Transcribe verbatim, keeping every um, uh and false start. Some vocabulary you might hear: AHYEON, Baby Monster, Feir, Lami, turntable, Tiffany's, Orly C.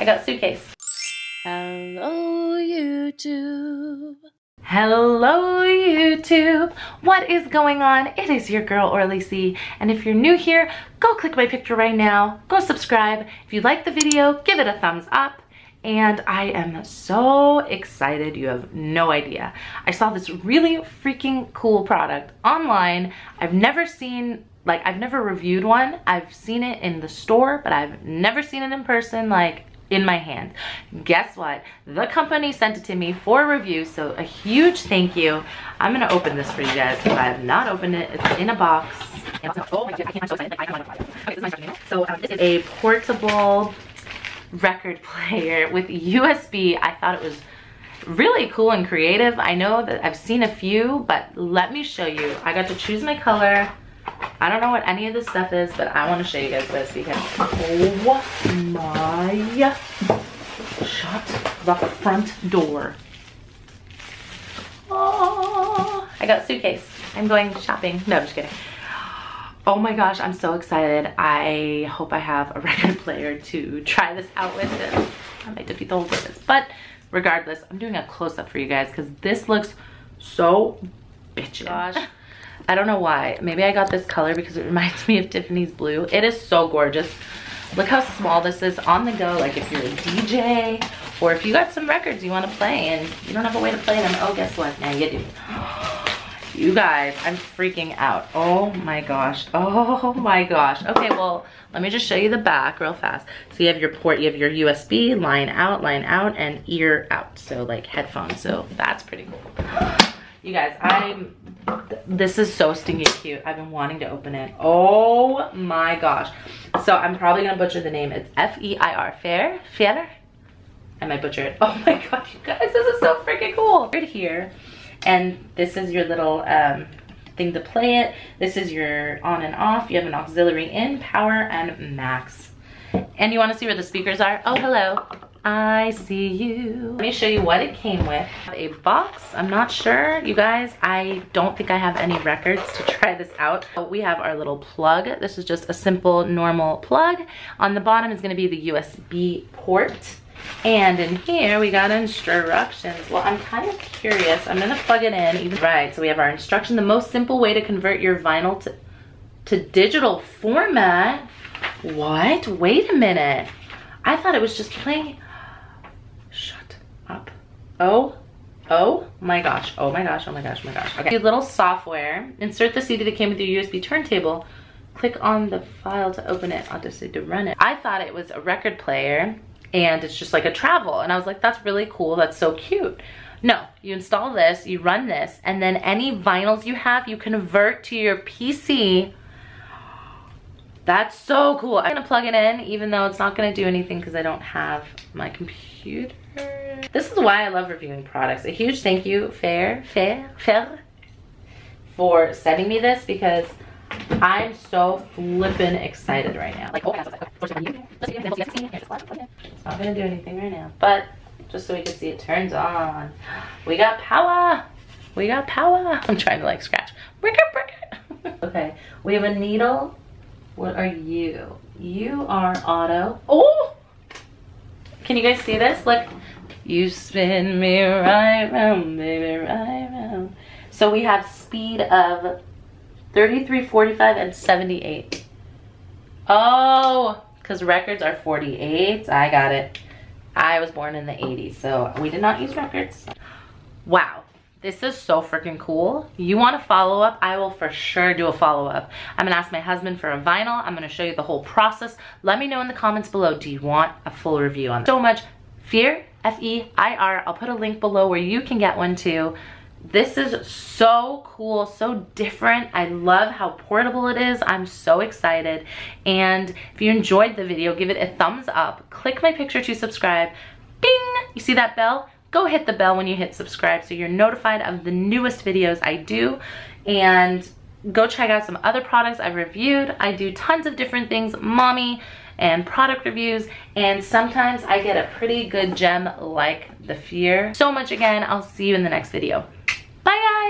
I got suitcase. Hello YouTube. Hello YouTube. What is going on? It is your girl Orly C, and if you're new here, go click my picture right now. Go subscribe. If you like the video, give it a thumbs up. And I am so excited, you have no idea. I saw this really freaking cool product online. I've never seen, like, I've never reviewed one. I've seen it in the store, but I've never seen it in person, like, in my hand. Guess what? The company sent it to me for review, so a huge thank you. I'm gonna open this for you guys because I have not opened it. It's in a box. So um, this is a portable record player with U S B. I thought it was really cool and creative. I know that I've seen a few, but let me show you. I got to choose my color. I don't know what any of this stuff is, but I want to show you guys this because, oh my, shut the front door. Oh, I got suitcase. I'm going shopping. No, I'm just kidding. Oh my gosh, I'm so excited. I hope I have a record player to try this out with this. I might defeat the whole purpose, but regardless, I'm doing a close-up for you guys because this looks so bitchin'. Gosh. I don't know why. Maybe I got this color because it reminds me of Tiffany's blue. It is so gorgeous. Look how small this is on the go. Like if you're a D J or if you got some records you want to play and you don't have a way to play them. Oh, guess what? Now you do. You guys, I'm freaking out. Oh my gosh. Oh my gosh. Okay, well, let me just show you the back real fast. So you have your port, you have your U S B, line out, line out, and ear out. So like headphones. So that's pretty cool. You guys, I'm, this is so stinky cute. I've been wanting to open it. Oh my gosh. So I'm probably gonna butcher the name. It's F E I R, Feir, Feir. I might butcher it. Oh my god, you guys, this is so freaking cool. Right here, and this is your little um, thing to play it. This is your on and off. You have an auxiliary in, power, and max. And you wanna see where the speakers are? Oh, hello. I see you. Let me show you what it came with. A box. I'm not sure, you guys. I don't think I have any records to try this out. We have our little plug. This is just a simple normal plug. On the bottom is going to be the U S B port, and in here we got instructions. Well, I'm kind of curious. I'm going to plug it in. Even right, so we have our instruction, the most simple way to convert your vinyl to to digital format. What? Wait a minute, I thought it was just playing. Up. Oh, oh my gosh, oh my gosh, oh my gosh, oh my gosh. Okay, your little software, insert the C D that came with your U S B turntable, click on the file to open it, obviously to run it. I thought it was a record player and it's just like a travel, and I was like, that's really cool, that's so cute. No, you install this, you run this, and then any vinyls you have, you convert to your P C. That's so cool. I'm gonna plug it in, even though it's not gonna do anything because I don't have my computer. This is why I love reviewing products. A huge thank you, Feir, Feir, Feir, for sending me this because I'm so flippin' excited right now. Like, it's not gonna do anything right now, but just so we can see it turns on. We got power. We got power. I'm trying to like scratch. Brick it, brick it. Okay, we have a needle. What are you? You are auto. Oh! Can you guys see this? Look. You spin me right round, baby, right round. So we have speed of thirty-three, forty-five, and seventy-eight. Oh, because records are forty-eight. I got it. I was born in the eighties, so we did not use records. Wow. This is so freaking cool. You want a follow-up? I will for sure do a follow-up. I'm gonna ask my husband for a vinyl. I'm gonna show you the whole process. Let me know in the comments below, do you want a full review on this? So much Feir. F E I R. I'll put a link below where you can get one too. This is so cool, so different. I love how portable it is. I'm so excited. And if you enjoyed the video, give it a thumbs up. Click my picture to subscribe. Ding! You see that bell? Go hit the bell when you hit subscribe so you're notified of the newest videos I do. And go check out some other products I've reviewed. I do tons of different things. Mommy and product reviews, and sometimes I get a pretty good gem like the Feir. So much again, I'll see you in the next video. Bye guys!